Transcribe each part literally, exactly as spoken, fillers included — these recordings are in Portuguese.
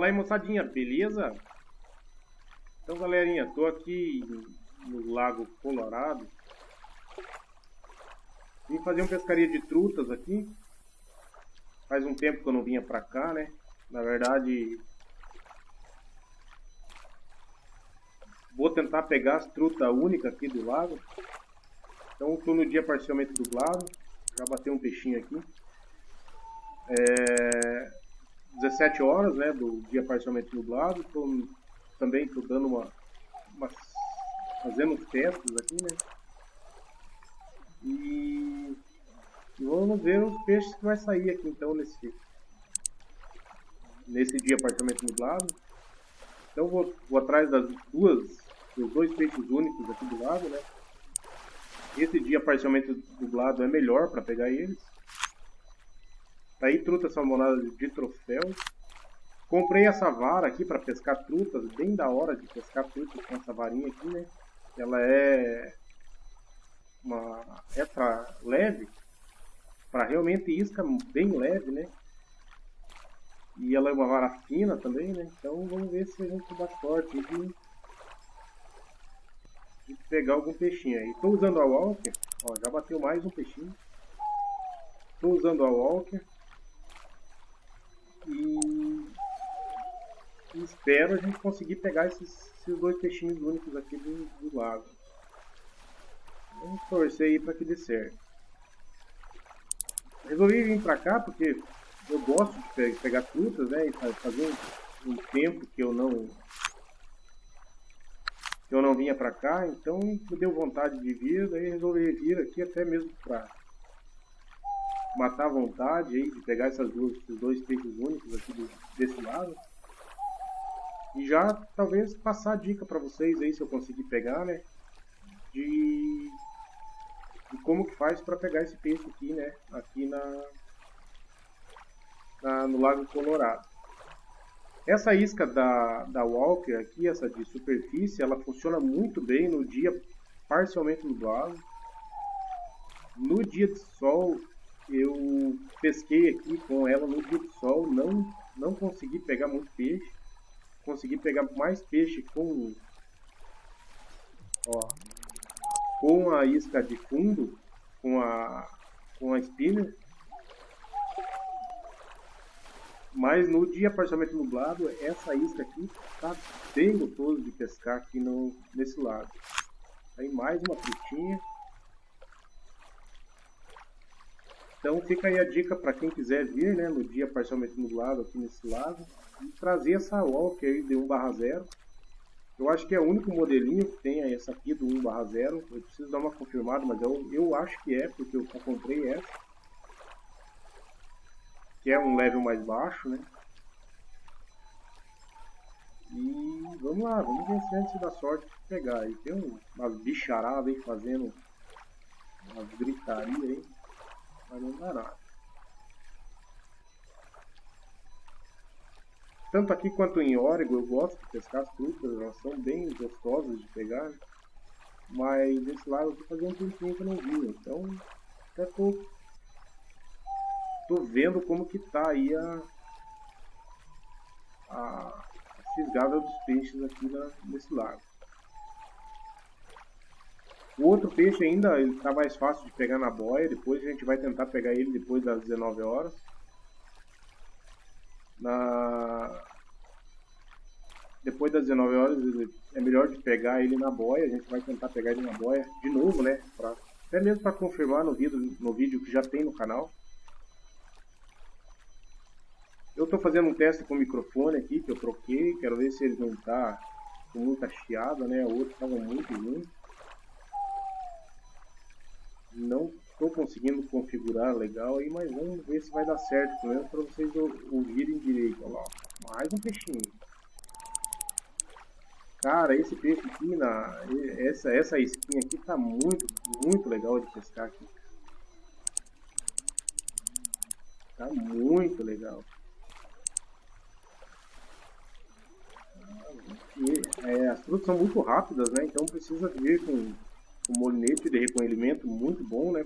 Fala aí, moçadinha, beleza? Então, galerinha, tô aqui no Lago Colorado. Vim fazer uma pescaria de trutas aqui. Faz um tempo que eu não vinha pra cá, né? Na verdade, vou tentar pegar as trutas únicas aqui do lago. Então, tô no dia parcialmente dublado. Já bateu um peixinho aqui. É... dezessete horas, né, do dia parcialmente nublado. Tô, também estou dando uma, uma, fazendo os testes aqui, né, e, e vamos ver os peixes que vai sair aqui então nesse, nesse dia parcialmente nublado. Então vou, vou atrás das duas, dos dois peixes únicos aqui do lado, né. Esse dia parcialmente nublado é melhor para pegar eles. Tá aí truta salmonada de troféu. Comprei essa vara aqui para pescar trutas. Bem da hora de pescar trutas com essa varinha aqui, né? Ela é uma extra leve, para realmente isca bem leve, né? E ela é uma vara fina também, né? Então vamos ver se a gente dá sorte de, de pegar algum peixinho aí. Tô usando a Walker. Ó, já bateu mais um peixinho. Tô usando a Walker. E espero a gente conseguir pegar esses, esses dois peixinhos únicos aqui do, do lago. Vamos torcer aí para que dê certo. Resolvi vir para cá porque eu gosto de pegar frutas, né? E fazia um, um tempo que eu não que eu não vinha para cá, então me deu vontade de vir, daí resolvi vir aqui até mesmo para matar a vontade aí de pegar essas duas, esses dois peixes únicos aqui do, desse lado. E já talvez passar a dica para vocês aí, se eu conseguir pegar, né, de, de como que faz para pegar esse peixe aqui, né, aqui na, na no Lago Colorado. Essa isca da, da Walker aqui, essa de superfície, ela funciona muito bem no dia parcialmente nublado. No dia de sol eu pesquei aqui com ela no dia de sol, não, não consegui pegar muito peixe. Consegui pegar mais peixe com, ó, com a isca de fundo, com a, com a spinner. Mas no dia parcialmente nublado, essa isca aqui tá bem gostoso de pescar aqui no, nesse lado. Aí mais uma frutinha. Então fica aí a dica para quem quiser vir, né, no dia parcialmente nublado aqui nesse lago, e trazer essa Walker aí de um barra zero. Eu acho que é o único modelinho que tem essa aqui do um barra zero. Eu preciso dar uma confirmada, mas eu, eu acho que é, porque eu só comprei essa, que é um level mais baixo, né. E vamos lá, vamos ver se a gente dá sorte de pegar aí. Tem umas bicharadas aí fazendo umas gritarias aí, mas não dá nada. Tanto aqui quanto em Oregon eu gosto de pescar as frutas, elas são bem gostosas de pegar, né? Mas desse lado eu tô fazendo um tempinho que eu não vi, então até tô, tô vendo como que tá aí a, a fisgada dos peixes aqui na, nesse lago. O outro peixe ainda está mais fácil de pegar na boia. Depois a gente vai tentar pegar ele depois das dezenove horas. Na... Depois das dezenove horas é melhor de pegar ele na boia. A gente vai tentar pegar ele na boia de novo, né? Pra... Até mesmo para confirmar no vídeo, no vídeo que já tem no canal. Eu estou fazendo um teste com o microfone aqui que eu troquei. Quero ver se ele não está com muita chiada, né? O outro estava muito ruim. Não estou conseguindo configurar legal aí, mas vamos ver se vai dar certo, pelo menos para vocês ouvirem direito. Olha lá, mais um peixinho. Cara, esse peixe aqui, na, essa, essa isquinha aqui tá muito, muito legal de pescar aqui. Tá muito legal. E, é, as frutas são muito rápidas, né? Então precisa vir com o molinete de recolhimento muito bom, né?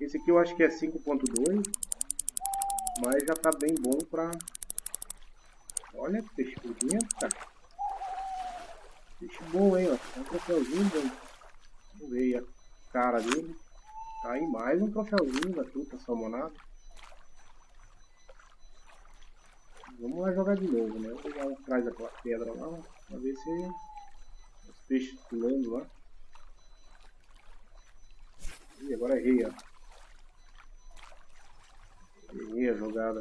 Esse aqui eu acho que é cinco ponto dois, mas já tá bem bom para Olha que peixe bonito, cara. Peixe bom, hein, ó. É um troféuzinho bom. Vamos ver a cara dele. Tá aí mais um troféuzinho da truta salmonada. Vamos lá jogar de novo, né? Vou pegar atrás daquela pedra lá, pra ver se os peixes pulando lá. Ih, agora errei, ó. Errei a jogada.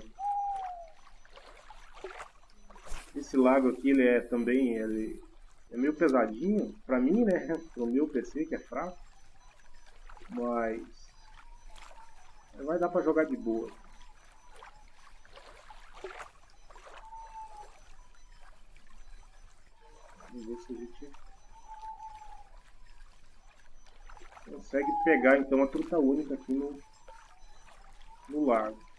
Esse lago aqui, ele é também, ele é meio pesadinho, pra mim, né? Pro meu P C, que é fraco. Mas vai dar pra jogar de boa. Vamos ver se a gente consegue pegar, então, a truta única aqui no, no lago.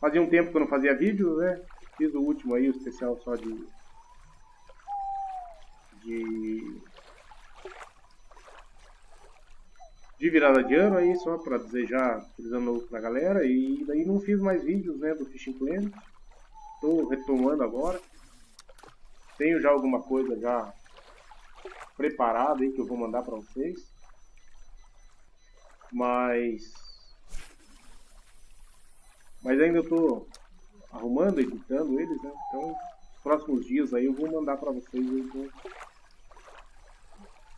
Fazia um tempo que eu não fazia vídeo, né? Fiz o último aí, o especial só de... De... De virada de ano aí, só pra desejar feliz ano novo pra galera. E daí não fiz mais vídeos, né? Do Fishing Planet. Tô retomando agora. Tenho já alguma coisa já preparada aí que eu vou mandar pra vocês. Mas... Mas ainda eu tô arrumando, editando eles, né? Então, nos próximos dias aí eu vou mandar pra vocês no,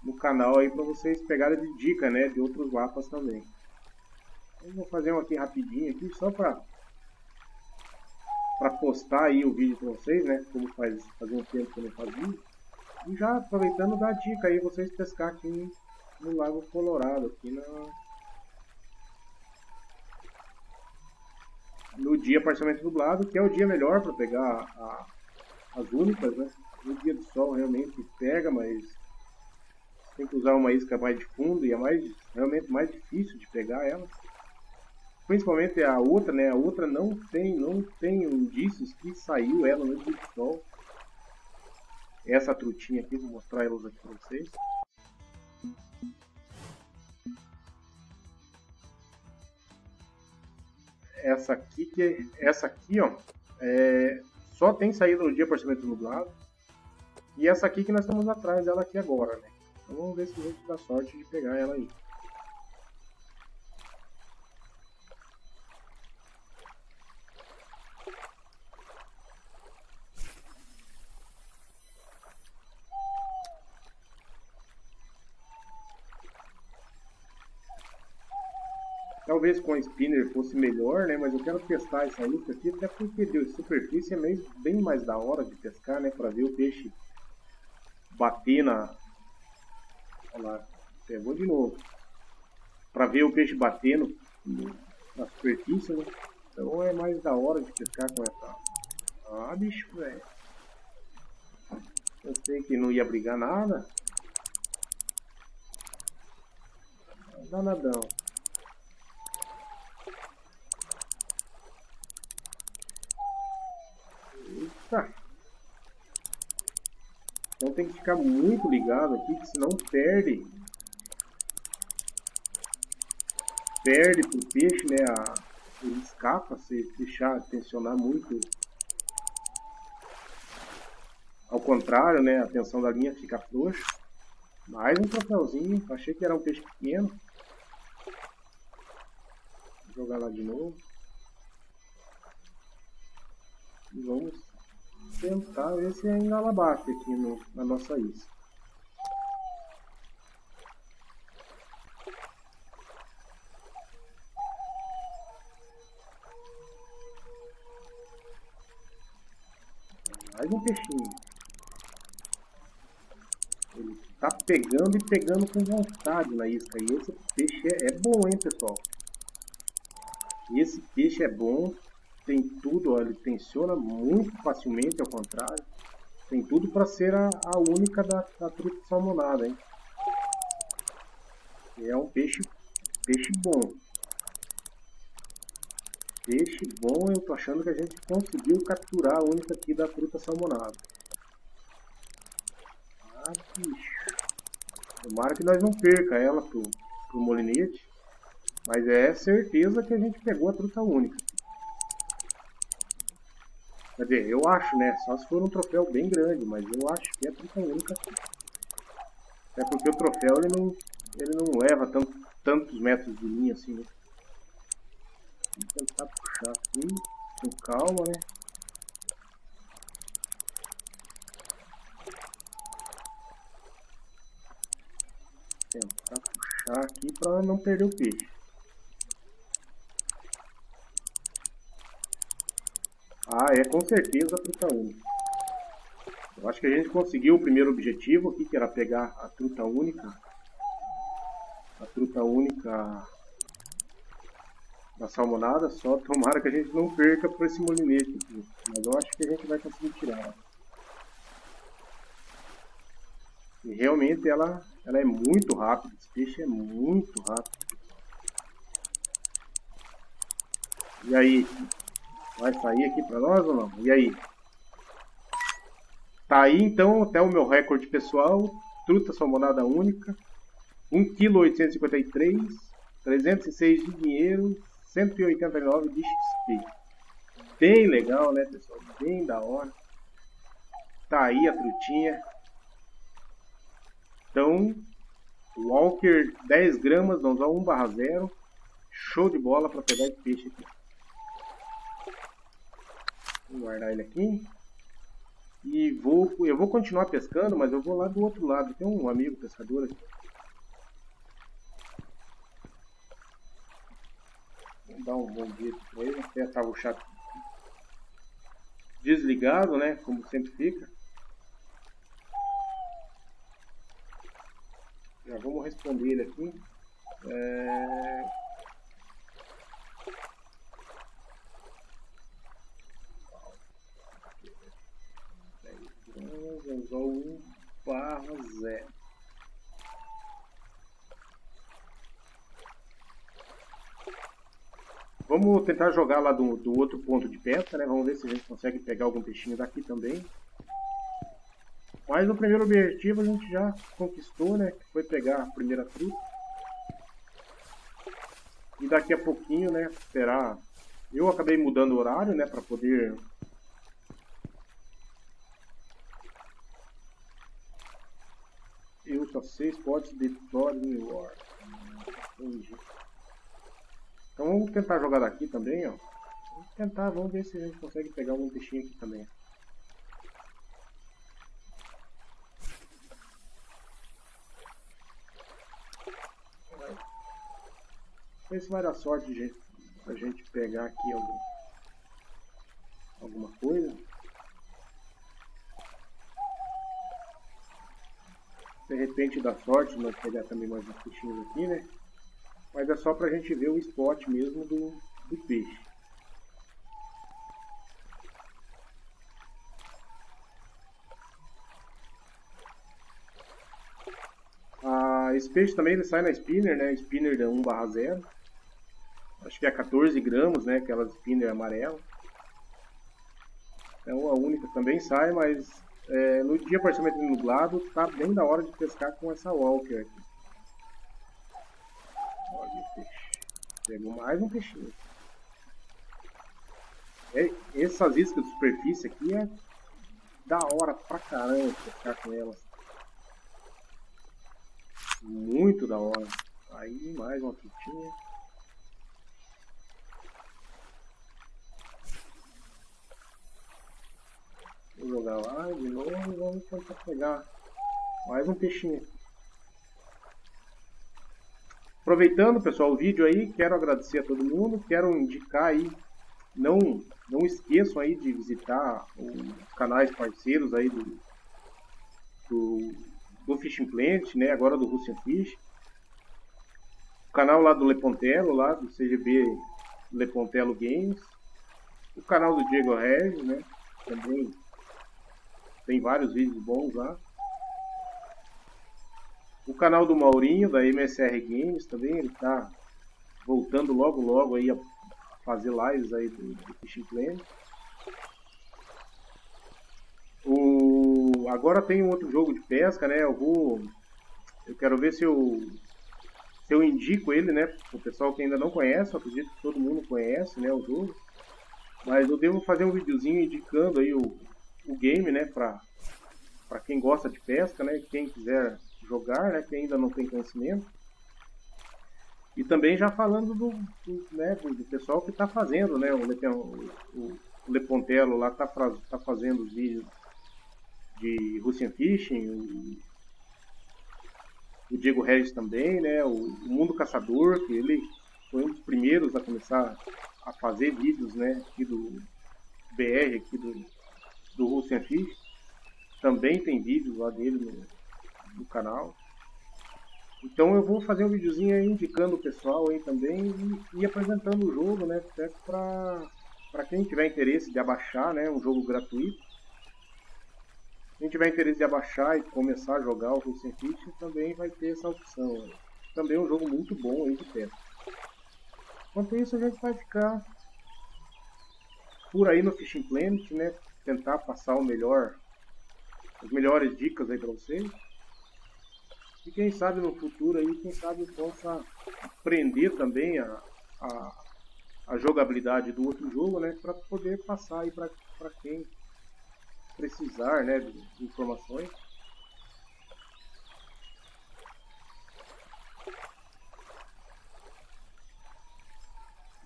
no canal aí pra vocês pegarem de dica, né? De outros mapas também. Eu vou fazer um aqui rapidinho, aqui, só pra, pra postar aí o vídeo pra vocês, né? Como faz, fazia um tempo que eu não fazia. E já aproveitando, dá a dica aí vocês pescar aqui no Lago Colorado, aqui na... No dia parcialmente nublado, que é o dia melhor para pegar a, a, as únicas, né? No dia do sol realmente pega, mas tem que usar uma isca mais de fundo e é mais, realmente mais difícil de pegar ela. Principalmente a outra, né? A outra não tem, não tem indícios que saiu ela no dia do sol. Essa trutinha aqui, vou mostrar elas aqui para vocês. Essa aqui, que, essa aqui ó, é, só tem saído no dia parcialmente nublado. E essa aqui que nós estamos atrás dela aqui agora, né? Então vamos ver se a gente dá sorte de pegar ela aí. Talvez com a spinner fosse melhor, né? Mas eu quero testar essa isca aqui, até porque deu superfície, é meio, bem mais da hora de pescar, né? Pra ver o peixe bater na... Olha lá, pegou de novo. Pra ver o peixe batendo na superfície, né? Então é mais da hora de pescar com essa... Ah, bicho, velho. Eu sei que não ia brigar nada. Não dá nadão. Então tem que ficar muito ligado aqui, que senão perde perde pro peixe, né? A, ele escapa se deixar tensionar muito. Ao contrário, né? A tensão da linha fica frouxa. Mais um troféuzinho. Achei que era um peixe pequeno. Vou jogar lá de novo. E vamos tentar ver se ainda ela bate aqui no, na nossa isca. Mais um peixinho. Ele tá pegando e pegando com vontade na isca. E esse peixe é, é bom, hein, pessoal? Esse peixe é bom. Tem tudo, ó, ele tensiona muito facilmente, ao contrário. Tem tudo para ser a, a única da, da truta salmonada, hein? É um peixe, peixe bom. peixe bom, eu tô achando que a gente conseguiu capturar a única aqui da truta salmonada. Ah, bicho. Tomara que nós não perca ela pro, pro molinete. Mas é certeza que a gente pegou a truta única. Quer dizer, eu acho, né? Só se for um troféu bem grande, mas eu acho que é a truta única. Até porque o troféu ele não, ele não leva tanto, tantos metros de linha assim, né? Vou tentar puxar aqui, com calma, né? Vou tentar puxar aqui para não perder o peixe. Ah, é com certeza a truta única. Eu acho que a gente conseguiu o primeiro objetivo aqui, que era pegar a truta única. A truta única... da salmonada, só tomara que a gente não perca por esse molinete aqui. Mas eu acho que a gente vai conseguir tirar. E realmente ela, ela é muito rápida, esse peixe é muito rápido. E aí? Vai sair aqui pra nós ou não? E aí? Tá aí então, até o meu recorde pessoal. Truta salmonada única. um vírgula oitocentos e cinquenta e três quilos, trezentos e seis de dinheiro, cento e oitenta e nove de X P. Bem legal, né, pessoal? Bem da hora. Tá aí a trutinha. Então, Walker dez gramas, vamos ao um barra zero. Show de bola para pegar esse peixe aqui. Vou guardar ele aqui. E vou, eu vou continuar pescando, mas eu vou lá do outro lado. Tem um amigo pescador aqui. Vou dar um bom dia para ele. Até estava o chat desligado, né? Como sempre fica. Já vamos responder ele aqui. É... vamos ao um barra zero. Vamos tentar jogar lá do, do outro ponto de pesca, né? Vamos ver se a gente consegue pegar algum peixinho daqui também. Mas o primeiro objetivo a gente já conquistou, né? Que foi pegar a primeira truta. E daqui a pouquinho, né? Será... eu acabei mudando o horário, né? Para poder... eu só sei spots de Tony War. Então vamos tentar jogar daqui também, ó. Vamos tentar, vamos ver se a gente consegue pegar algum peixinho aqui também. Não sei se vai dar sorte de, pra gente pegar aqui algum, alguma coisa. De repente dá sorte, nós pegar também mais uns peixinhos aqui, né? Mas é só pra gente ver o spot mesmo do, do peixe. Ah, esse peixe também ele sai na spinner, né? Spinner da um barra zero. Acho que é quatorze gramas, né? Aquela spinner amarela. Então a única também sai, mas é, no dia parcialmente nublado tá bem da hora de pescar com essa Walker aqui. Pegou mais um peixinho. Essas iscas de superfície aqui é da hora pra caramba pescar com elas. Muito da hora. Aí mais uma frutinha. Vou jogar lá de novo e vamos tentar pegar mais um peixinho aqui. Aproveitando, pessoal, o vídeo aí, quero agradecer a todo mundo, quero indicar aí, não, não esqueçam aí de visitar os canais parceiros aí do, do, do Fishing Planet, né, agora do Russian Fish, o canal lá do Lepontello, lá do C G B Lepontello Games, o canal do Diego Regis, né, também tem vários vídeos bons lá. O canal do Maurinho, da M S R Games também, ele está voltando logo logo aí a fazer lives aí do, do Fishing Planet. O agora tem um outro jogo de pesca, né? Eu vou, eu quero ver se eu se eu indico ele, né? Pro pessoal que ainda não conhece, eu acredito que todo mundo conhece, né, o jogo. Mas eu devo fazer um videozinho indicando aí o, o game, né, para para quem gosta de pesca, né, quem quiser jogar, né, que ainda não tem conhecimento. E também já falando do, do, né, do, do pessoal que está fazendo, né, o, Lepen, o, o Lepontello lá está tá fazendo os vídeos de Russian Fishing, o, o Diego Regis também, né, o, o Mundo Caçador, que ele foi um dos primeiros a começar a fazer vídeos, né, aqui do B R, aqui do, do Russian Fish. Também tem vídeos lá dele no, no canal. Então eu vou fazer um videozinho aí indicando o pessoal aí também e, e apresentando o jogo, né, para para quem tiver interesse de abaixar, né, um jogo gratuito. Quem tiver interesse de abaixar e começar a jogar o Russian Fish também vai ter essa opção, né. Também é um jogo muito bom aí de pesca. Enquanto isso a gente vai ficar por aí no Fishing Planet, né, tentar passar o melhor, as melhores dicas aí para vocês. E quem sabe no futuro aí, quem sabe eu possa aprender também a, a, a jogabilidade do outro jogo, né, para poder passar aí para quem precisar, né, de, de informações.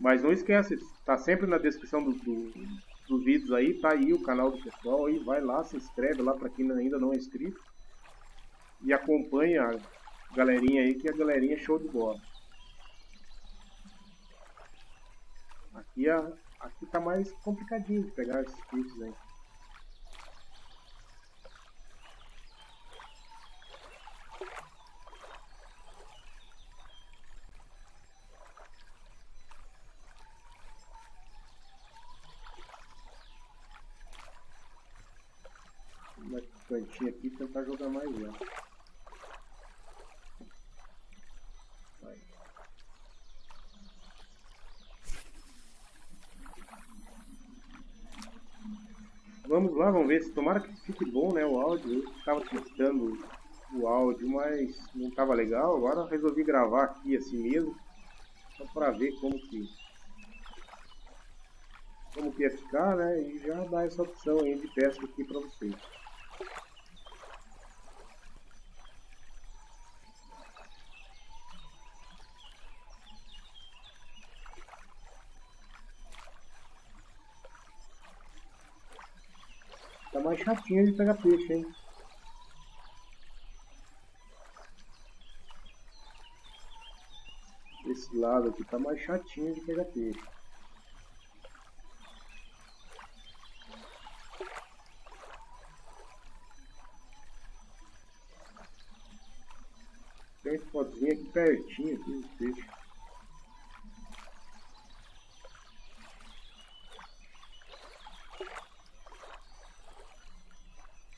Mas não esquece, tá sempre na descrição do, do, dos vídeos aí, tá aí o canal do pessoal, aí vai lá, se inscreve lá para quem ainda não é inscrito. E acompanha a galerinha aí, que a galerinha é show de bola. Aqui, a, aqui tá mais complicadinho de pegar esses peixes aí. Cantinho aqui, tentar jogar mais lá. Vai. Vamos lá, vamos ver se tomara que fique bom, né, o áudio. Eu estava testando o áudio, mas não estava legal. Agora resolvi gravar aqui assim mesmo, só para ver como que como que ia ficar, né, e já dá essa opção aí de pesca aqui para vocês. Tá mais chatinho de pegar peixe, hein? Esse lado aqui tá mais chatinho de pegar peixe. Tem esse pozinho aqui pertinho aqui do peixe.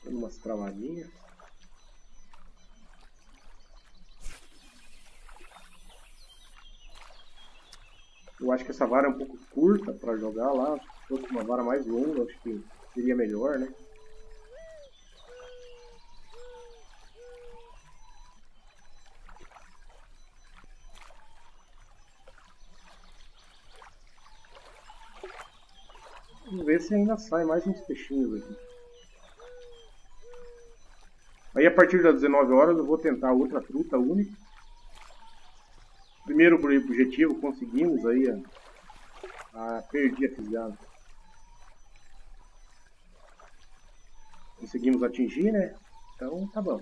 Umas travadinhas. Eu acho que essa vara é um pouco curta para jogar lá. Se fosse uma vara mais longa, acho que seria melhor, né? Vamos ver se ainda sai mais uns peixinhos aqui. Aí a partir das dezenove horas eu vou tentar outra truta única. Primeiro objetivo conseguimos aí a, a perdi a fisgada. Conseguimos atingir, né? Então tá bom.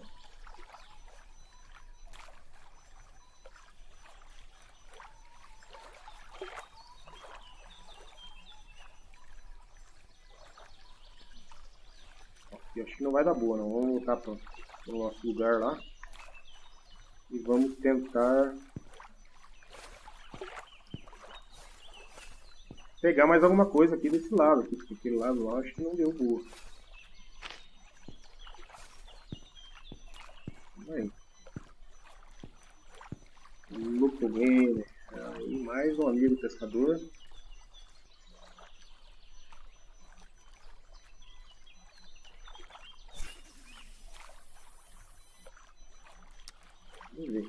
Aqui, acho que não vai dar boa não. Vamos voltar para o nosso lugar lá e vamos tentar pegar mais alguma coisa aqui desse lado aqui, porque aquele lado lá acho que não deu boa. Aí. Louco Gamer, aí mais um amigo pescador. Vamos ver.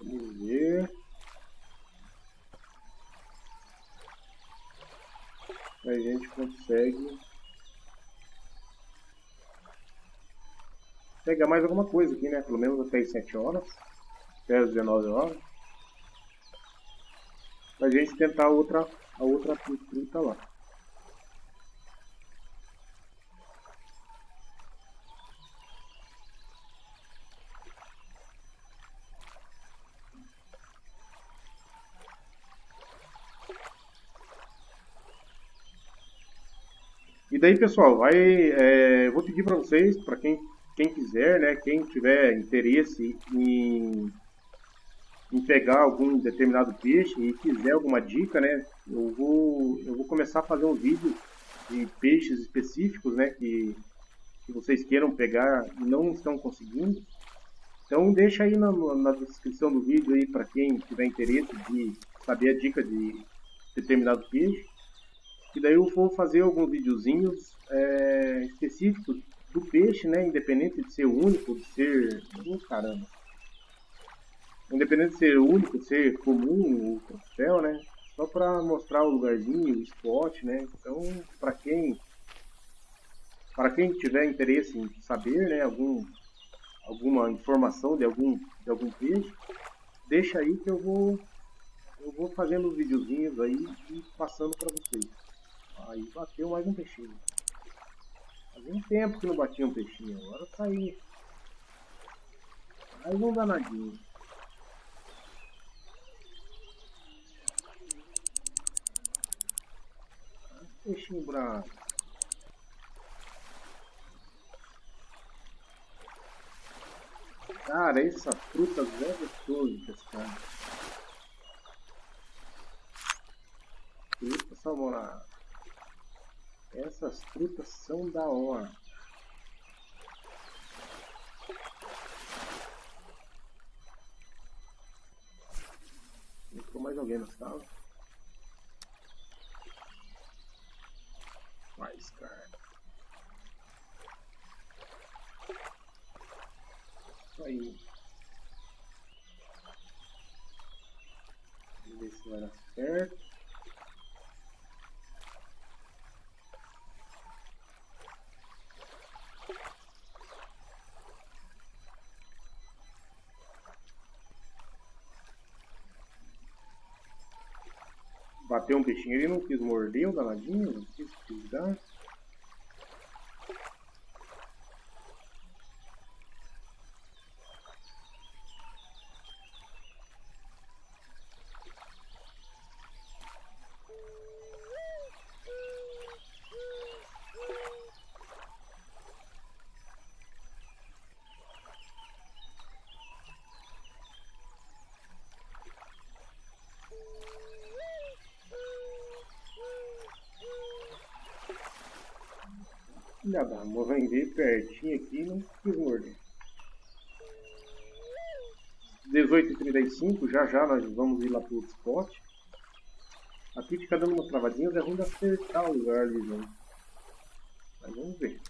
Vamos ver. A gente consegue pegar mais alguma coisa aqui, né? Pelo menos até as sete horas. Até as dezenove horas. Pra gente tentar a outra, a outra fruta lá. E daí, pessoal, vai, é, vou pedir para vocês, para quem, quem quiser, né, quem tiver interesse em, em pegar algum determinado peixe e quiser alguma dica, né, eu vou, eu vou começar a fazer um vídeo de peixes específicos, né, que, que vocês queiram pegar e não estão conseguindo. Então deixa aí na, na descrição do vídeo aí para quem tiver interesse de saber a dica de determinado peixe. E daí eu vou fazer alguns videozinhos é, específicos do peixe, né? Independente de ser único, de ser... Oh, caramba! Independente de ser único, de ser comum, o troféu, né? Só para mostrar o lugarzinho, o spot, né? Então, para quem... Para quem tiver interesse em saber, né? Algum, alguma informação de algum, de algum peixe, deixa aí que eu vou... Eu vou fazendo os videozinhos aí e passando para vocês. Aí bateu mais um peixinho. Fazia um tempo que não batia um peixinho. Agora tá aí. Mais um danadinho. Peixinho bravo. Cara, essa fruta é gostosa de pescar. Eita, salmonada. Essas frutas são da hora. Ficou mais alguém na sala? Mais carne. Isso aí. Vamos ver se vai dar certo. Bateu um peixinho, ele não quis morder o danadinho, não quis pisar. Filha da mãe, veio pertinho aqui e não quis morder. dezoito e trinta e cinco, já já nós vamos ir lá pro outro spot. Aqui fica dando umas travadinhas, é ruim de acertar o lugar ali, gente. Mas vamos ver.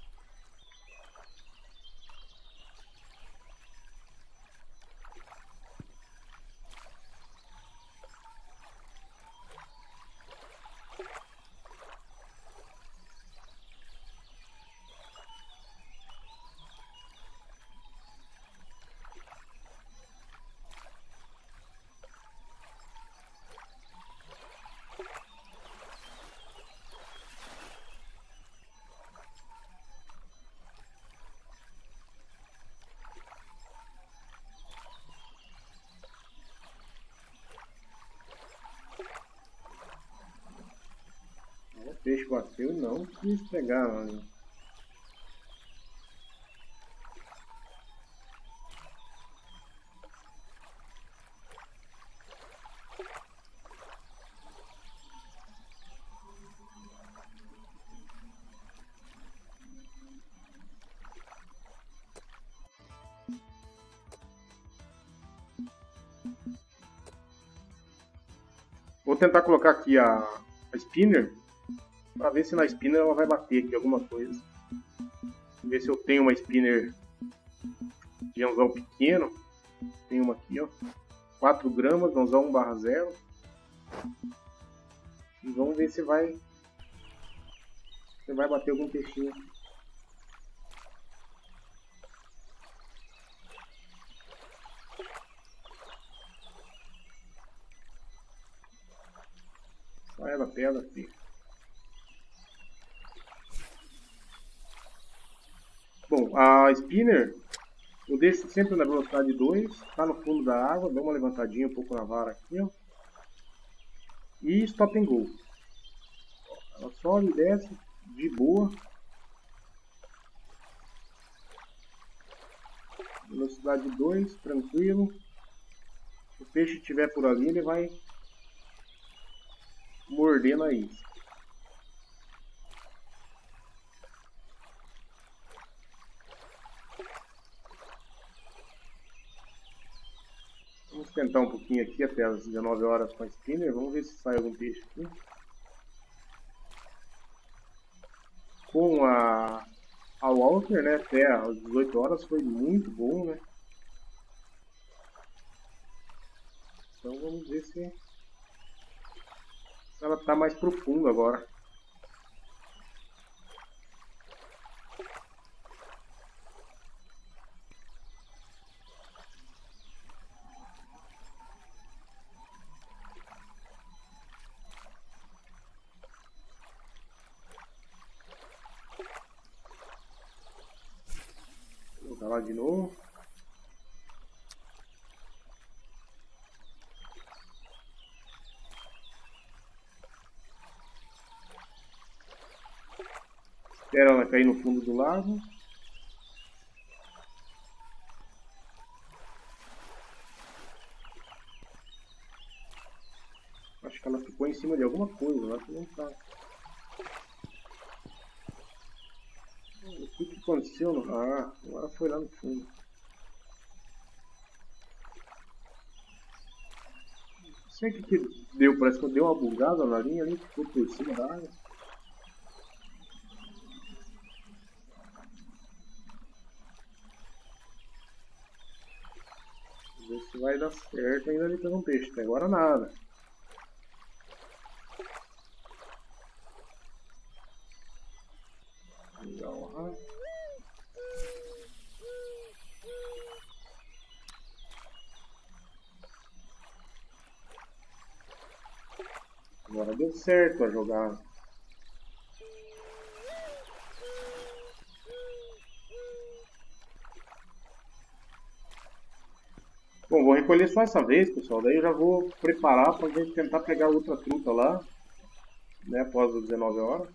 O peixe bateu e não quis pegar, mano. Vou tentar colocar aqui a, a spinner. para ver se na spinner ela vai bater aqui alguma coisa. Ver se eu tenho uma spinner de anzol pequeno. Tem uma aqui, ó, quatro gramas, anzol um barra zero. E vamos ver se vai, se vai bater algum peixinho. Vai na pedra, filho. Bom, a spinner eu deixo sempre na velocidade dois. Tá no fundo da água. Dá uma levantadinha um pouco na vara aqui, ó. E stop and go. Ela sobe e desce de boa. Velocidade dois, tranquilo. Se o peixe estiver por ali, ele vai mordendo a isca. Vamos tentar um pouquinho aqui até as dezenove horas com a spinner. Vamos ver se sai algum peixe aqui. Com a, a Walker, né, até as dezoito horas foi muito bom, né? Então vamos ver se ela está mais profunda agora. Vou colocar lá de novo. Espera ela cair no fundo do lago. Acho que ela ficou em cima de alguma coisa, ela não tá. O que que aconteceu? Ah, agora foi lá no fundo. Não sei o que que deu, parece que eu dei uma bugada na linha ali, ficou por cima da água. Vai dar certo ainda ali pegou um peixe, até agora nada. Legal. Agora deu certo a jogada. Bom, vou recolher só essa vez, pessoal, daí eu já vou preparar para a gente tentar pegar outra truta lá, né, após as dezenove horas.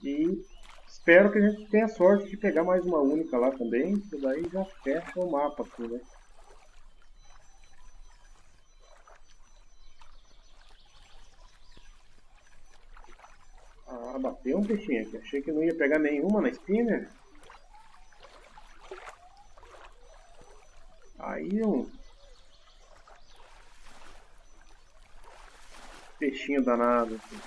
E espero que a gente tenha sorte de pegar mais uma única lá também, porque daí já fecha o mapa aqui, né. Ah, bateu um peixinho aqui, achei que não ia pegar nenhuma na spinner. Aí um peixinho danado aqui.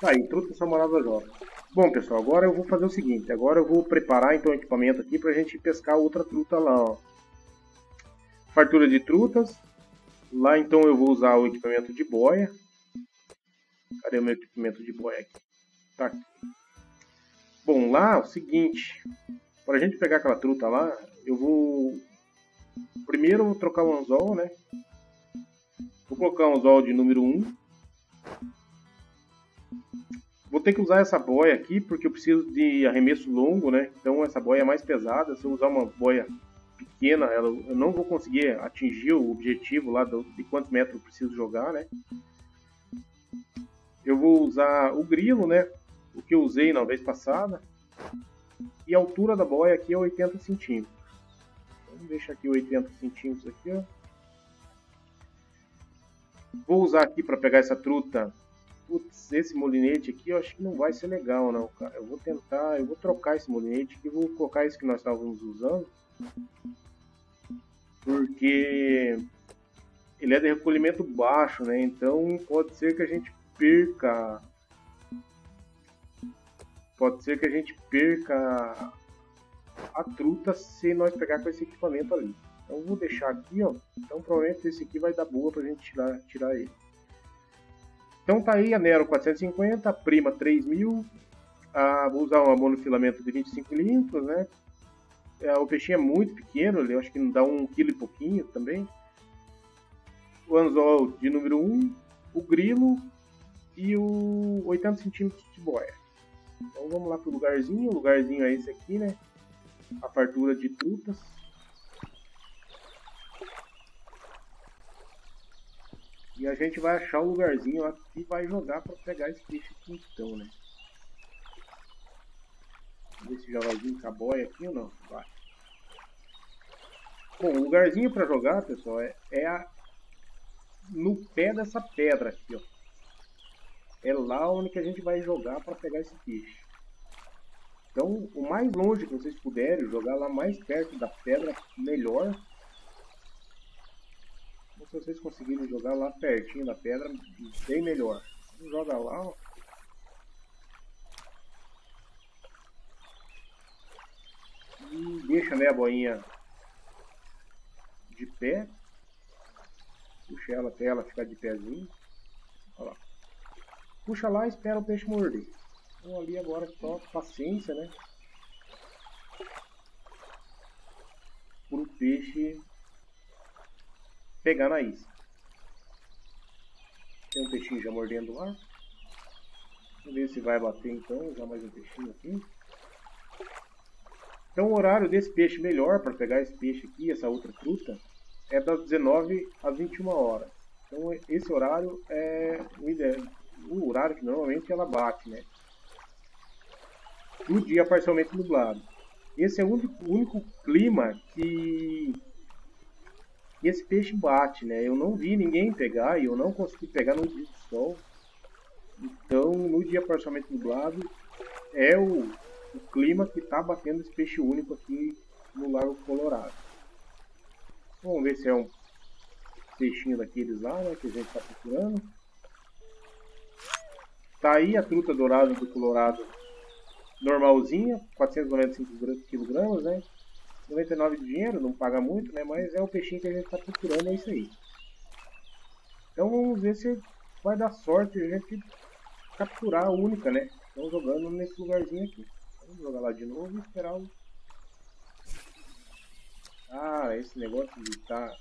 Tá aí, truta salmonada jovem. Bom, pessoal, agora eu vou fazer o seguinte. Agora eu vou preparar então o equipamento aqui pra gente pescar outra truta lá, ó. Fartura de trutas. Lá então eu vou usar o equipamento de boia. Cadê o meu equipamento de boia aqui? Tá aqui. Bom, lá é o seguinte. Para a gente pegar aquela truta lá, eu vou... Primeiro eu vou trocar o anzol, né? Vou colocar o anzol de número um. Vou ter que usar essa boia aqui, porque eu preciso de arremesso longo, né? Então essa boia é mais pesada. Se eu usar uma boia pequena, ela, eu não vou conseguir atingir o objetivo lá de quantos metros eu preciso jogar, né? Eu vou usar o grilo, né? O que eu usei na vez passada. E a altura da boia aqui é oitenta centímetros. Vamos deixar aqui oitenta centímetros aqui, ó. Vou usar aqui para pegar essa truta. Putz, esse molinete aqui eu acho que não vai ser legal não, cara. Eu vou tentar, eu vou trocar esse molinete aqui. Vou colocar esse que nós estávamos usando. porque ele é de recolhimento baixo, né? Então pode ser que a gente perca, pode ser que a gente perca a truta se nós pegar com esse equipamento ali. Então vou deixar aqui, ó. Então provavelmente esse aqui vai dar boa pra gente tirar, tirar ele. Então tá aí a Nero quatrocentos e cinquenta, a Prima três mil, a, vou usar uma monofilamento de vinte e cinco litros, né? O peixinho é muito pequeno, eu acho que não dá um quilo e pouquinho também. O anzol de número um, o grilo e o oitenta centímetros de boia. Então vamos lá pro lugarzinho, o lugarzinho é esse aqui, né? A fartura de trutas. E a gente vai achar o lugarzinho lá que vai jogar para pegar esse peixe aqui então, né? Vamos ver se já vai vir com a boia aqui ou não. Vai. Bom, o lugarzinho para jogar, pessoal, é, é a... no pé dessa pedra aqui, ó. É lá onde que a gente vai jogar para pegar esse peixe. Então, o mais longe que vocês puderem, jogar lá mais perto da pedra, melhor. Ou se vocês conseguirem jogar lá pertinho da pedra, bem melhor. Joga lá, ó. E deixa, né, a boinha de pé. Puxa ela até ela ficar de pezinho. Olha lá. Puxa lá e espera o peixe morder. Então ali agora só paciência, né? Pro peixe pegar na isca. Tem um peixinho já mordendo lá. Vamos ver se vai bater então. Já mais um peixinho aqui. Então o horário desse peixe melhor para pegar esse peixe aqui, essa outra truta, é das dezenove às vinte e uma horas. Então esse horário é o ideal. O horário que normalmente ela bate, né? No dia parcialmente nublado. Esse é o único, único clima que esse peixe bate, né? Eu não vi ninguém pegar e eu não consegui pegar no dia do sol. Então, no dia parcialmente nublado, é o, o clima que está batendo esse peixe único aqui no Lago Colorado. Vamos ver se é um peixinho daqueles lá, né, que a gente está procurando. Tá aí a truta dourada do Colorado, normalzinha, quatrocentos e noventa e cinco quilos, né? noventa e nove de dinheiro, não paga muito, né? Mas é o peixinho que a gente está procurando, é isso aí. Então vamos ver se vai dar sorte a gente capturar a única, né? Estamos jogando nesse lugarzinho aqui. Vamos jogar lá de novo e esperar o... Ah, esse negócio de tá...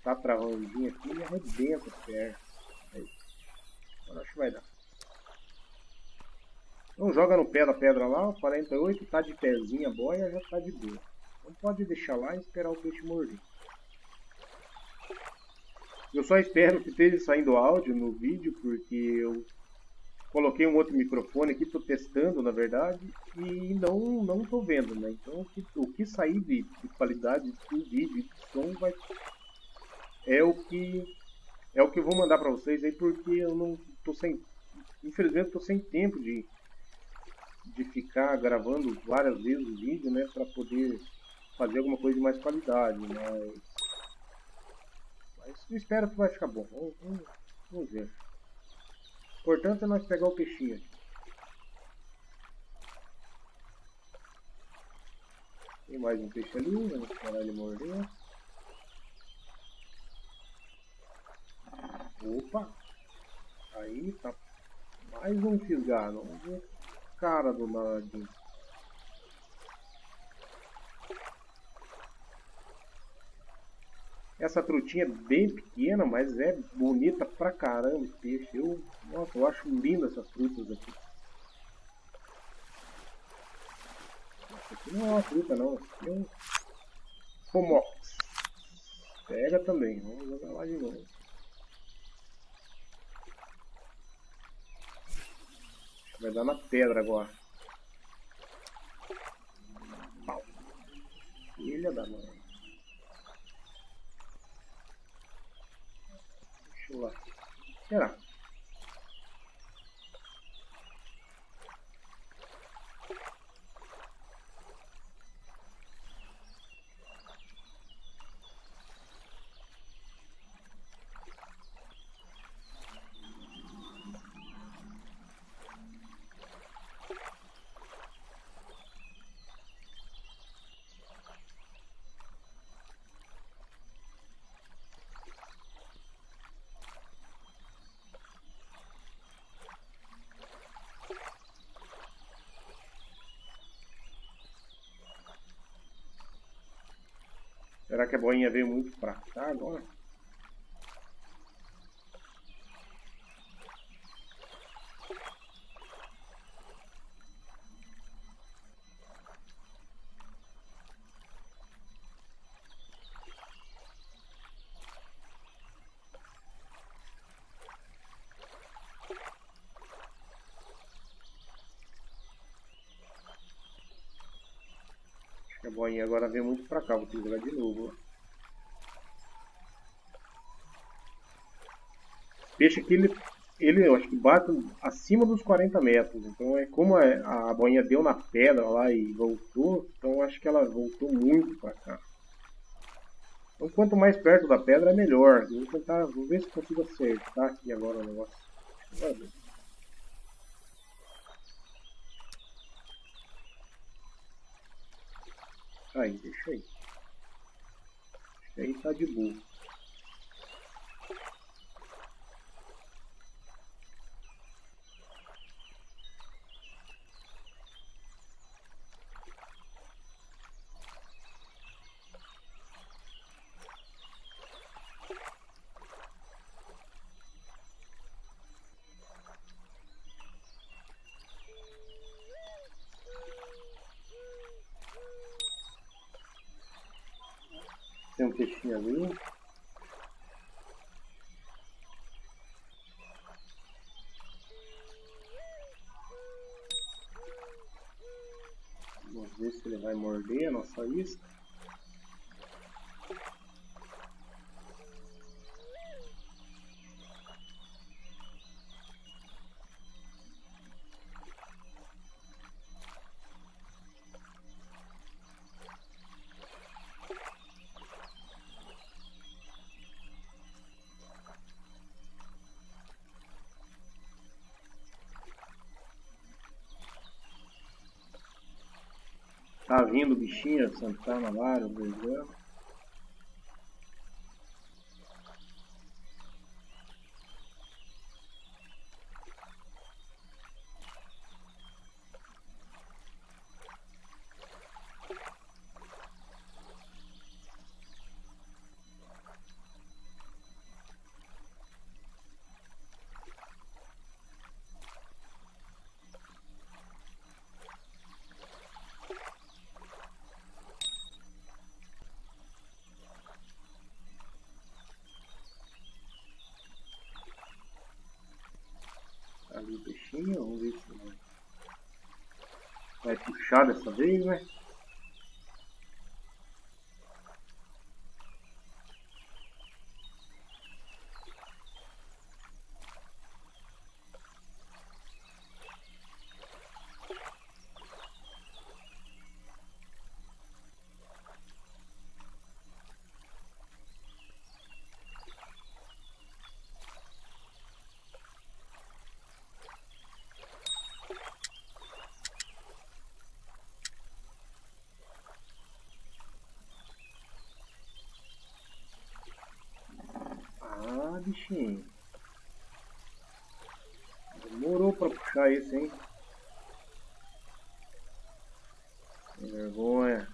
Tá travandinho aqui e arrebenta as pernas. Aí. Agora acho que vai dar. Então joga no pé da pedra lá, quarenta e oito, tá de pezinha a boia, já tá de boa. Então pode deixar lá e esperar o peixe morder. Eu só espero que esteja saindo áudio no vídeo, porque eu coloquei um outro microfone aqui, tô testando na verdade, e não, não tô vendo, né? Então o que, o que sair de, de qualidade do vídeo, de som, vai... É o que é o que eu vou mandar para vocês aí, porque eu não tô sem, infelizmente tô sem tempo de de ficar gravando várias vezes o vídeo, né, para poder fazer alguma coisa de mais qualidade, mas, mas eu espero que vai ficar bom. Vamos, vamos, vamos ver. O importante é nós pegar o peixinho aqui. Tem mais um peixe ali, vamos esperar ele morder. Opa, aí tá mais um fisgado, vamos ver a cara do ladinho. Essa trutinha é bem pequena, mas é bonita pra caramba esse peixe. Eu, nossa, eu acho linda essas frutas aqui. Essa aqui não é uma fruta não, aqui é um pomox. Pega também, vamos jogar lá de novo. Vai dar na pedra agora. Pau. Filha da mãe. Deixa eu lá. Será? Será que a boinha veio muito pra cá agora? A boinha agora vem muito pra cá, vou ter que jogar de novo. Peixe aqui, ele, ele eu acho que bate acima dos quarenta metros. Então é como a, a boinha deu na pedra lá e voltou, então acho que ela voltou muito pra cá. Então quanto mais perto da pedra é melhor. Eu vou tentar, vou ver se consigo acertar aqui agora o negócio. Vai ver. Aí, deixa aí. Acho que aí tá de boa. Tem um peixinho ali. Vamos ver se ele vai morder a nossa isca. Tá vindo o bichinho, Santana lá, o beijão. Ali o peixinho, vamos ver se vai, vai puxar dessa vez, né? Bichinho. Demorou pra puxar esse, hein? Sem vergonha.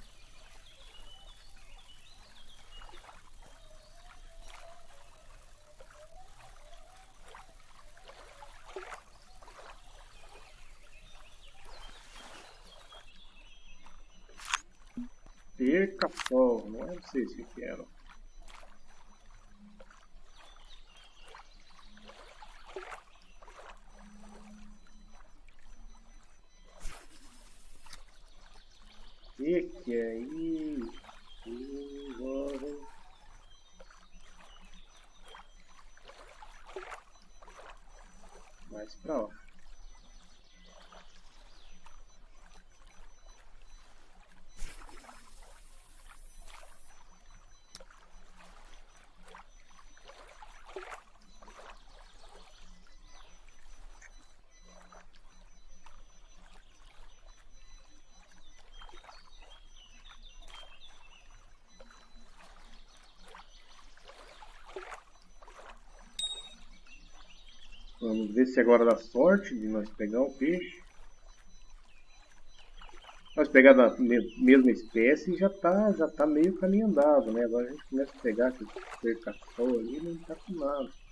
Perca-pau, não é? Não sei se quero. E que é isso? Mais pra lá. Vamos ver se agora dá sorte de nós pegar o peixe. Nós pegamos a mesma espécie e já está já tá meio caminho andado, né? Agora a gente começa a pegar aquele percação ali e não está com nada.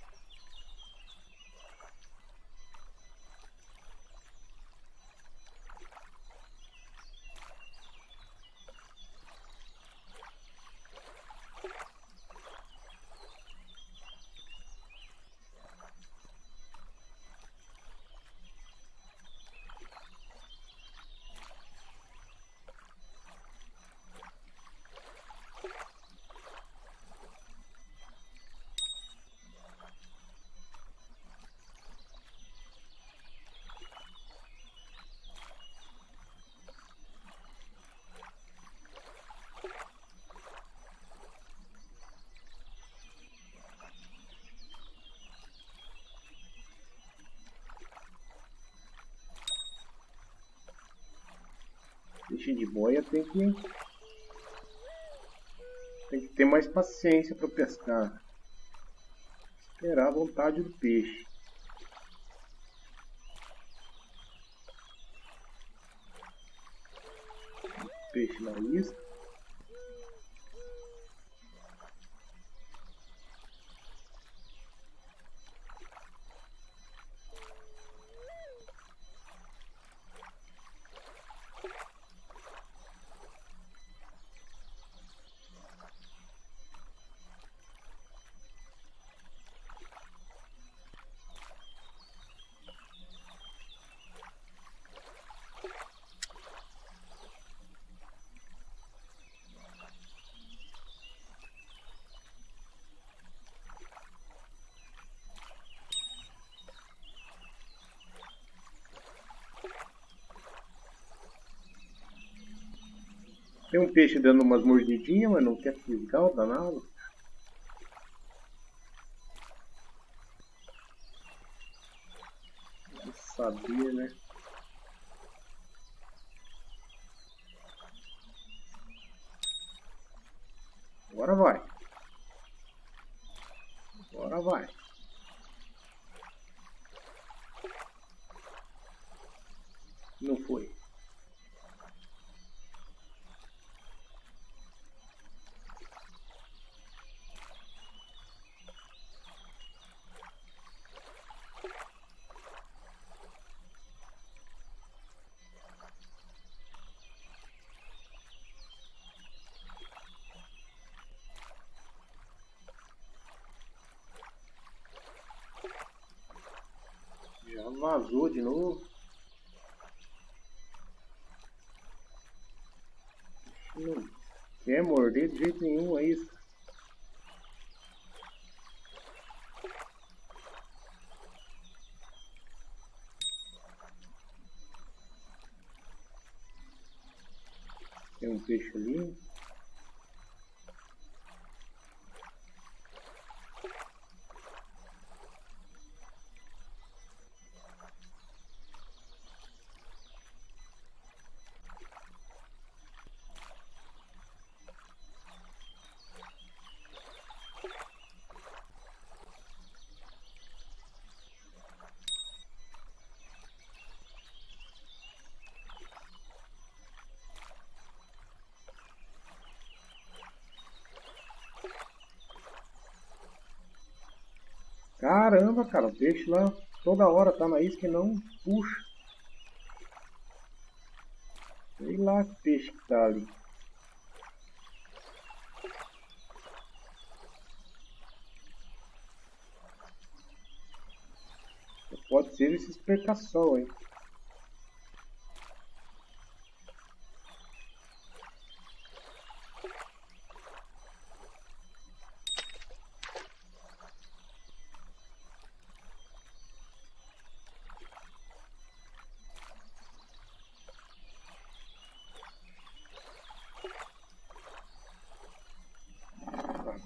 Peixe de boia tem que, tem que ter mais paciência para pescar, esperar a vontade do peixe. Peixe na isca. Tem um peixe dando umas mordidinhas, mas não quer fisgar o danado. Não sabia, né? Agora vai. Agora vai. Não foi. Vazou de novo. Não quer morder de jeito nenhum, é isso. Tem um peixe ali. Caramba, cara, o peixe lá toda hora tá na isca e não puxa. Sei lá que peixe que tá ali. Pode ser esses percaçol, hein?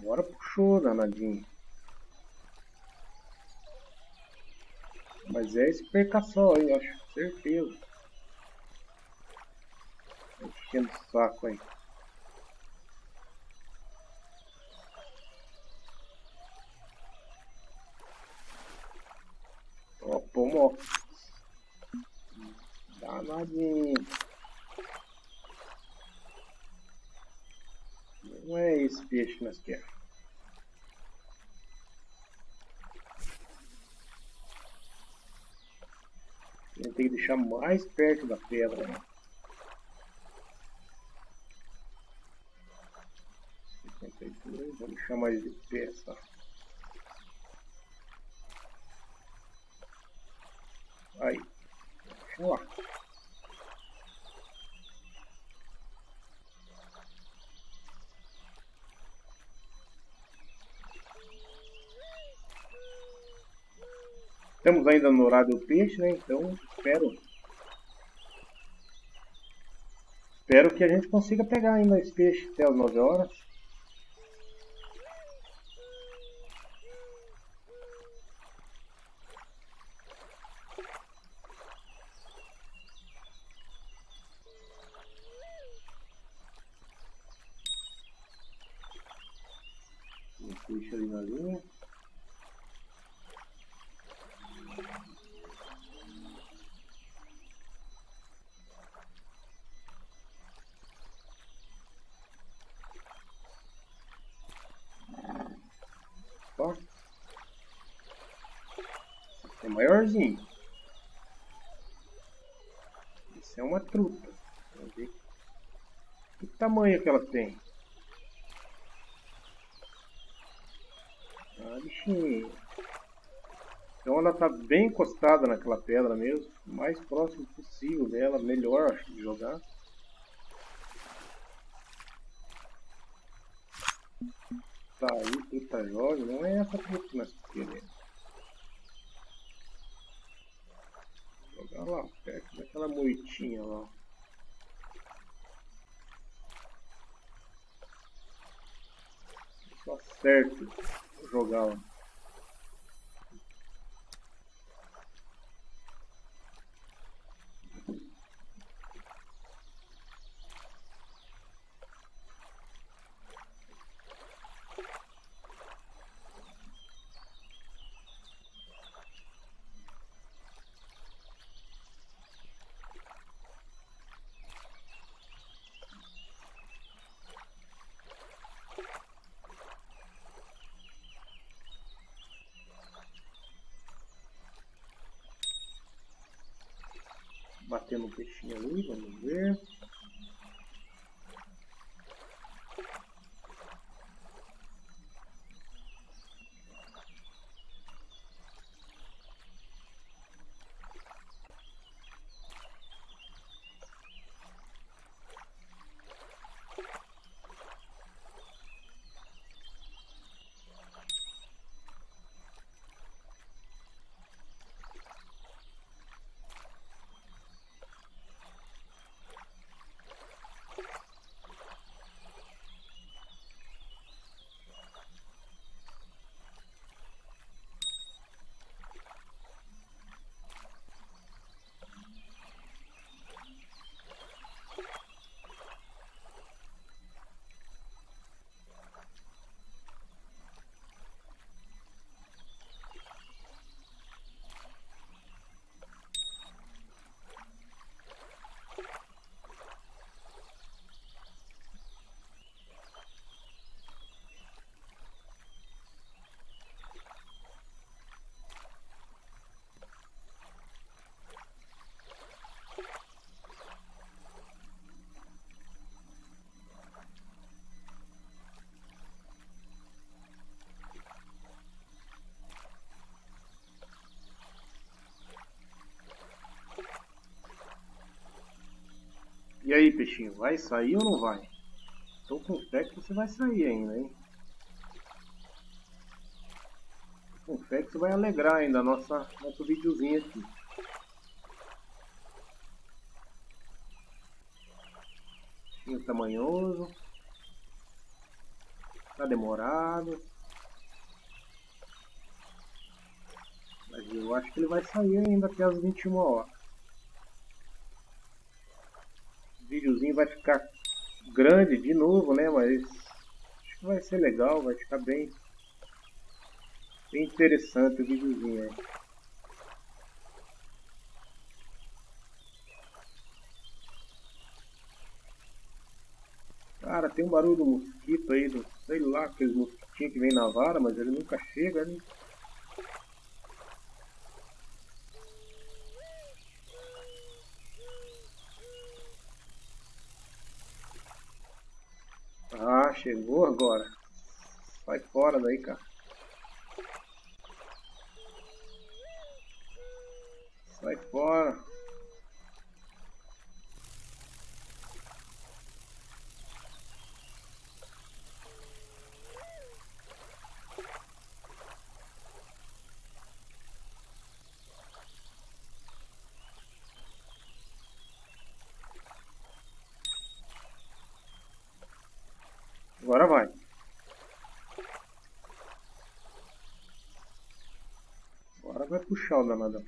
Agora puxou, danadinho. Mas é esse percaçol aí, acho, certeza. Tá enchendo o saco aí. Ó, pomó. Danadinho. Não é esse peixe que nós queremos. A gente tem que deixar mais perto da pedra, né? cinquenta e dois, vou deixar mais de peça. Aí, vamos lá. Estamos ainda no horário do peixe, né? Então espero Espero que a gente consiga pegar ainda esse peixe até as nove horas. Tem peixe ali na linha. É maiorzinho. Isso é uma truta. Vamos ver que tamanho que ela tem. Ah, bichinho. Então ela está bem encostada naquela pedra mesmo. O mais próximo possível dela, melhor acho, de jogar. Tá aí, truta jovem. Não é essa truta que nós queremos. Olha lá, perto daquela moitinha lá. Só certo jogar lá. Batendo um peixinho ali, vamos ver. E aí, peixinho, vai sair ou não vai? Estou com fé que você vai sair ainda, hein? Com fé que você vai alegrar ainda a nossa, nosso videozinho aqui. Peixinho tamanhoso. Tá demorado. Mas eu acho que ele vai sair ainda até as vinte e uma horas. O videozinho vai ficar grande de novo, né? Mas acho que vai ser legal, vai ficar bem, bem interessante o videozinho aí. Cara, tem um barulho do mosquito aí, do, sei lá, aqueles mosquitinhos que vem na vara, mas ele nunca chega, né? Ah, chegou agora. Vai fora daí, cara. Sai fora. Agora vai. Agora vai puxar o danadão.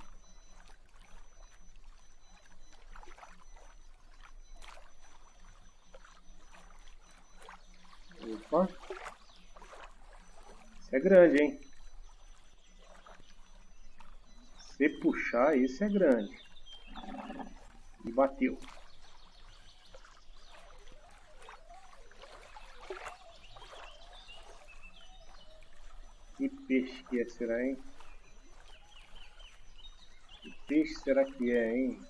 Opa. Isso é grande, hein? Se puxar, isso é grande. E bateu. Que peixe que é, será, hein? Que peixe será que é, hein?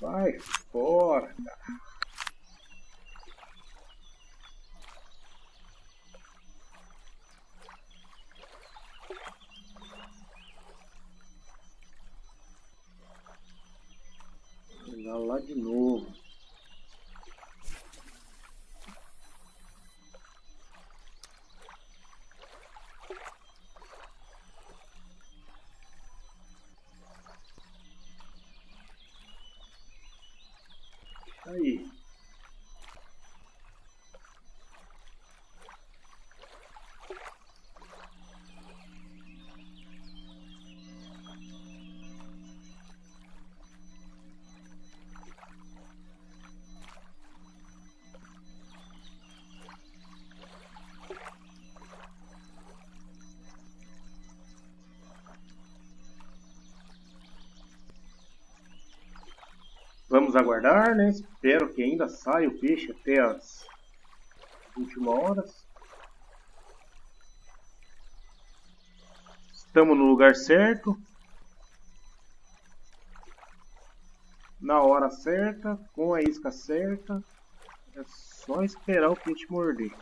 Sai fora, cara. Lá de novo. Aí. Vamos aguardar, né? Espero que ainda saia o peixe até as últimas horas. Estamos no lugar certo, na hora certa, com a isca certa. É só esperar o peixe morder.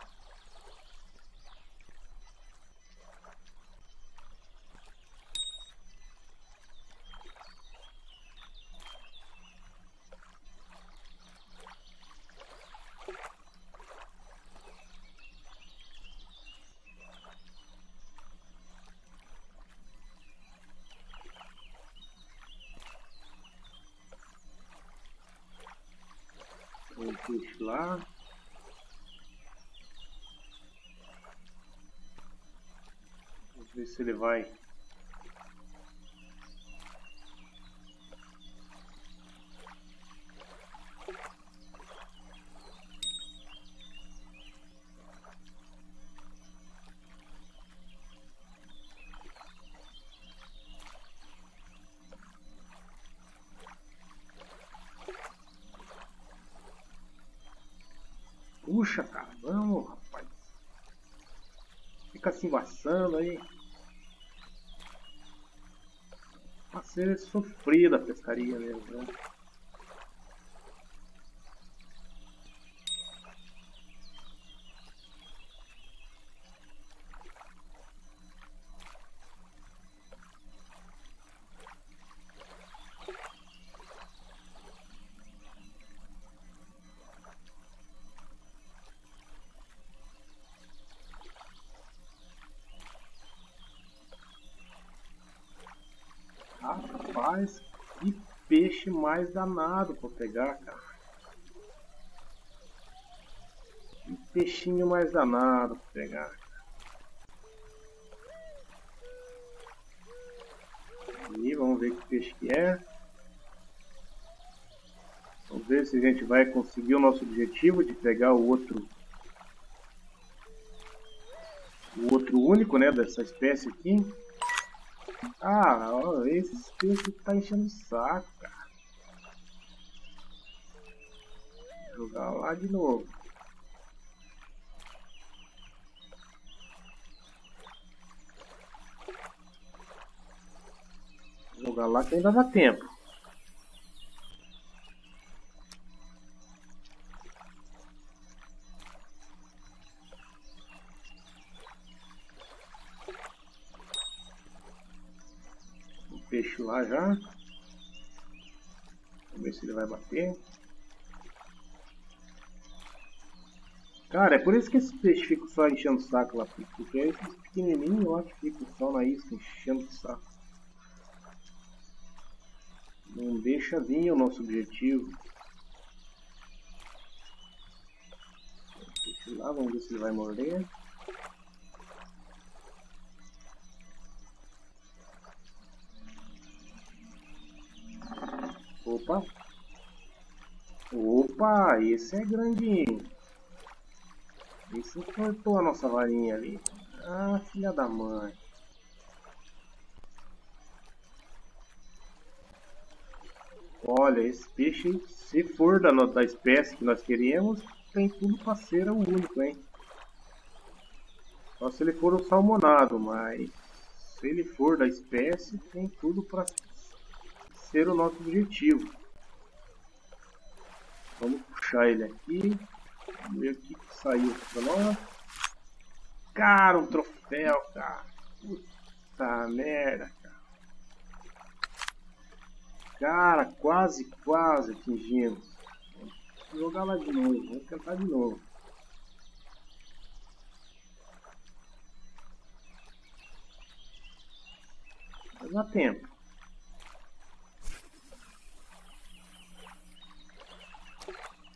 Peixe lá. Vamos ver se ele vai. Puxa, cara, vamos, rapaz. Fica se embaçando aí. Pra ser sofrida a pescaria mesmo, né? Rapaz, que peixe mais danado pra pegar, cara. Que peixinho mais danado pra pegar. E vamos ver que peixe que é. Vamos ver se a gente vai conseguir o nosso objetivo de pegar o outro. O outro único, né, dessa espécie aqui. Ah, ó, esse peixe tá enchendo o saco, cara. Vou jogar lá de novo. Vou jogar lá que ainda dá tempo. Peixe lá já. Vamos ver se ele vai bater. Cara, é por isso que esses peixes ficam só enchendo o saco lá. Porque é esses pequenininhos lá que ficam só na isca enchendo o saco. Não deixa vir o nosso objetivo. Peixe lá, vamos ver se ele vai morder. Opa, opa, esse é grandinho. Esse cortou a nossa varinha ali. Ah, filha da mãe. Olha, esse peixe, se for da, da espécie que nós queremos, tem tudo para ser um único, hein? Só se ele for o salmonado, mas se ele for da espécie, tem tudo para ser o nosso objetivo. Vamos puxar ele aqui. Vamos ver o que saiu pra nós. Cara, um troféu, cara. Puta merda, cara. Cara, quase, quase atingimos. Vamos jogar lá de novo. Vamos tentar de novo. Mas dá tempo.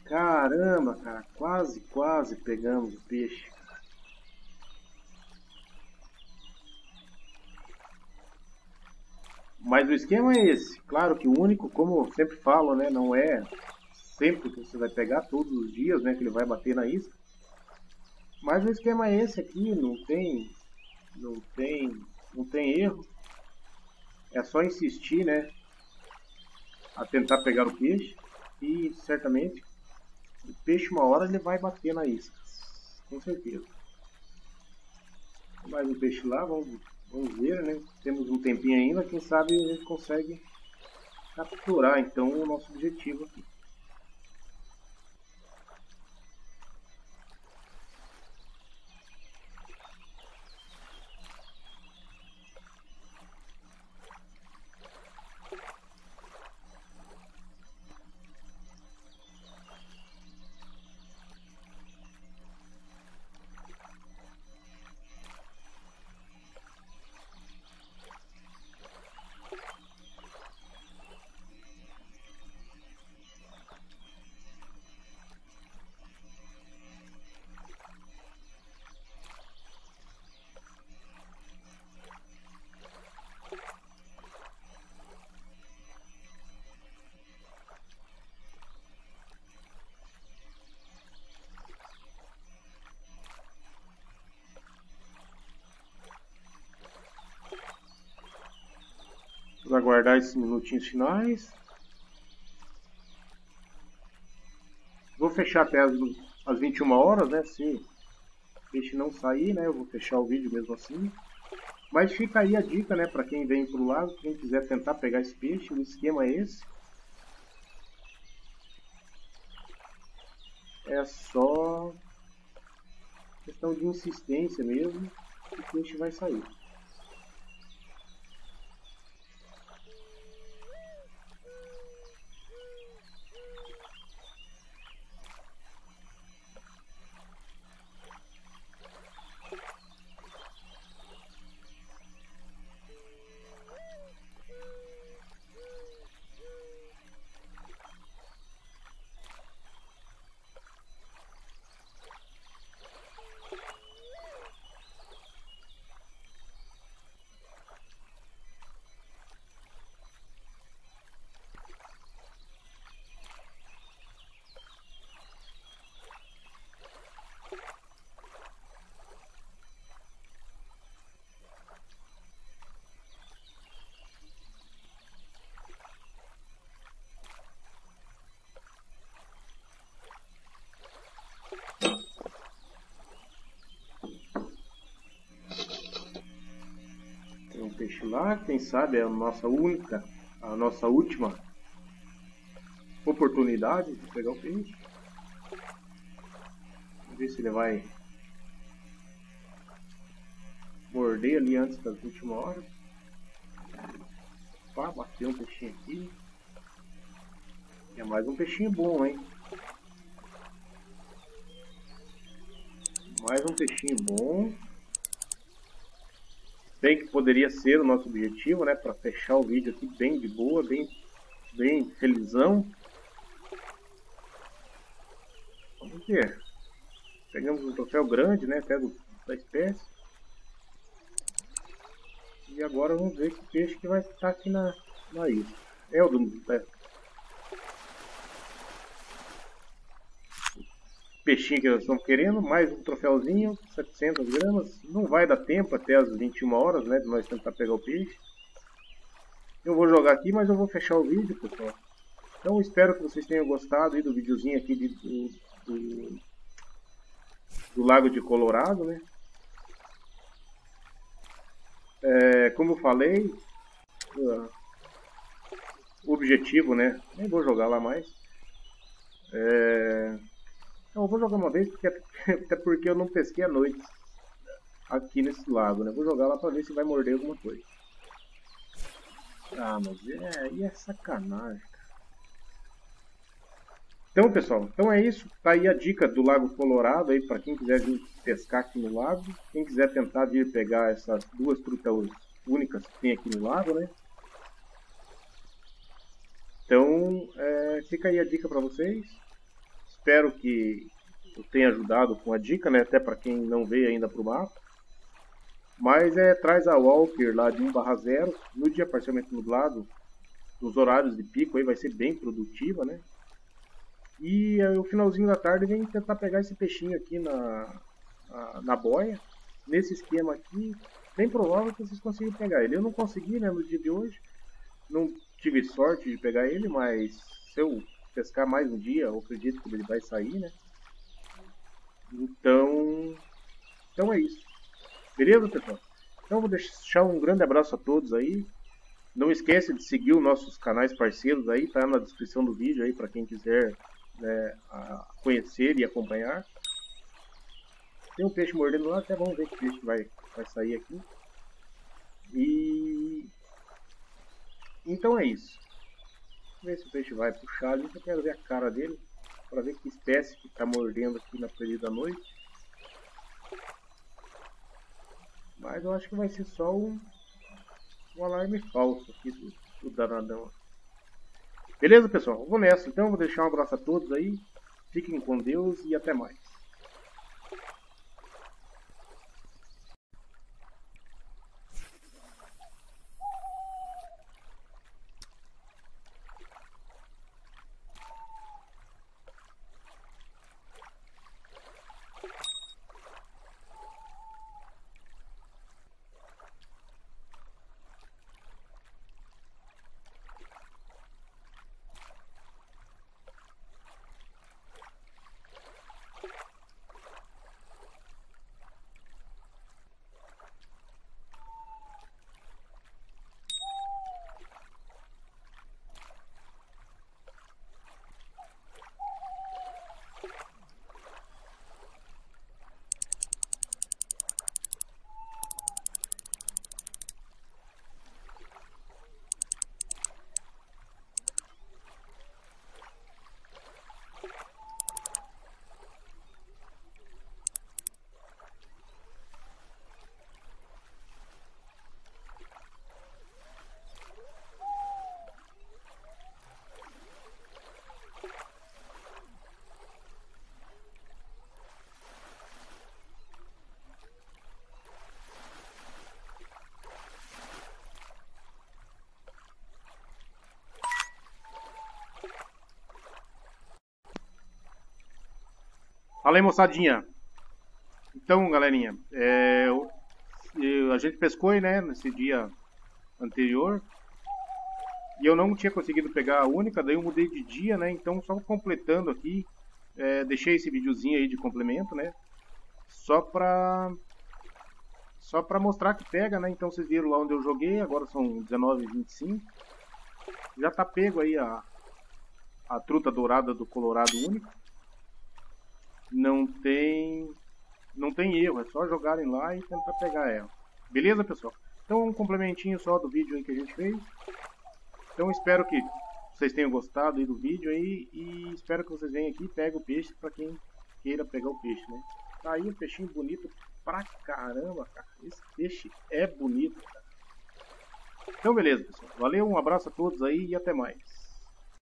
Caramba, cara, quase, quase pegamos o peixe. Mas o esquema é esse. Claro que o único, como eu sempre falo, né, não é sempre que você vai pegar todos os dias, né, que ele vai bater na isca. Mas o esquema é esse aqui, não tem, não tem, não tem erro. É só insistir, né, a tentar pegar o peixe e certamente o peixe uma hora ele vai bater na isca, com certeza. Mais um peixe lá, vamos, vamos ver, né? Temos um tempinho ainda, quem sabe a gente consegue capturar então o nosso objetivo aqui. Aguardar esses minutinhos finais. Vou fechar até as, as vinte e uma horas, né? Se o peixe não sair, né? Eu vou fechar o vídeo mesmo assim. Mas fica aí a dica, né? Para quem vem pro lago, quem quiser tentar pegar esse peixe, o esquema é esse. É só questão de insistência mesmo que o peixe vai sair. lá, quem sabe é a nossa única, a nossa última oportunidade de pegar o peixe. Vamos ver se ele vai morder ali antes das últimas horas. Pá, bateu um peixinho aqui. É mais um peixinho bom, hein? Mais um peixinho bom. Bem que poderia ser o nosso objetivo, né? Para fechar o vídeo aqui bem de boa, bem, bem felizão. Vamos ver. Pegamos um troféu grande, né? Pego da espécie. E agora vamos ver que peixe que vai estar aqui na, na ilha. É o do pé. Peixinho que nós estamos querendo, mais um troféuzinho, setecentas gramas, não vai dar tempo até as vinte e uma horas, né, de nós tentar pegar o peixe. Eu vou jogar aqui, mas eu vou fechar o vídeo, pessoal. Então espero que vocês tenham gostado aí do videozinho aqui de, do, do, do Lago de Colorado, né. É, como eu falei, o objetivo, né, nem vou jogar lá mais, é... Então, eu vou jogar uma vez, porque, até porque eu não pesquei à noite aqui nesse lago, né? Vou jogar lá pra ver se vai morder alguma coisa. Ah, mas é, e é sacanagem, cara. Então, pessoal, então é isso. Tá aí a dica do Lago Colorado aí pra quem quiser vir pescar aqui no lago. Quem quiser tentar vir pegar essas duas trutas únicas que tem aqui no lago, né? Então, é, fica aí a dica pra vocês. Espero que eu tenha ajudado com a dica, né? Até para quem não veio ainda para o mapa. Mas é, traz a Walker lá de um barra zero. No dia parcialmente nublado, nos horários de pico, aí vai ser bem produtiva, né? E aí, o finalzinho da tarde vem tentar pegar esse peixinho aqui na, na, na boia. Nesse esquema aqui, bem provável que vocês consigam pegar ele. Eu não consegui, né, no dia de hoje. Não tive sorte de pegar ele, mas se eu pescar mais um dia, eu acredito que ele vai sair, né? Então, então é isso. Beleza, pessoal? Então eu vou deixar um grande abraço a todos aí. Não esqueça de seguir os nossos canais parceiros aí, tá na descrição do vídeo aí para quem quiser, né, a conhecer e acompanhar. Tem um peixe mordendo lá, até vamos ver que peixe vai, vai sair aqui. E então é isso. Ver se o peixe vai puxar ali, eu quero ver a cara dele para ver que espécie que está mordendo aqui na período da noite. Mas eu acho que vai ser só um, um alarme falso aqui do, do danadão. Beleza, pessoal? Eu vou nessa, então eu vou deixar um abraço a todos aí. Fiquem com Deus e até mais. Fala aí, moçadinha. Então, galerinha, é, eu, eu, a gente pescou, né, nesse dia anterior. E eu não tinha conseguido pegar a única, daí eu mudei de dia, né. Então, só completando aqui, é, deixei esse videozinho aí de complemento, né. Só pra Só para mostrar que pega, né? Então vocês viram lá onde eu joguei, agora são dezenove e vinte e cinco. Já tá pego aí a, a truta dourada do Colorado único. Não tem, não tem erro, é só jogarem lá e tentar pegar ela. Beleza, pessoal? Então um complementinho só do vídeo aí que a gente fez. Então espero que vocês tenham gostado aí do vídeo aí, e espero que vocês venham aqui e peguem o peixe para quem queira pegar o peixe, né? Tá aí um peixinho bonito pra caramba, cara. Esse peixe é bonito, cara. Então beleza, pessoal. Valeu, um abraço a todos aí e até mais.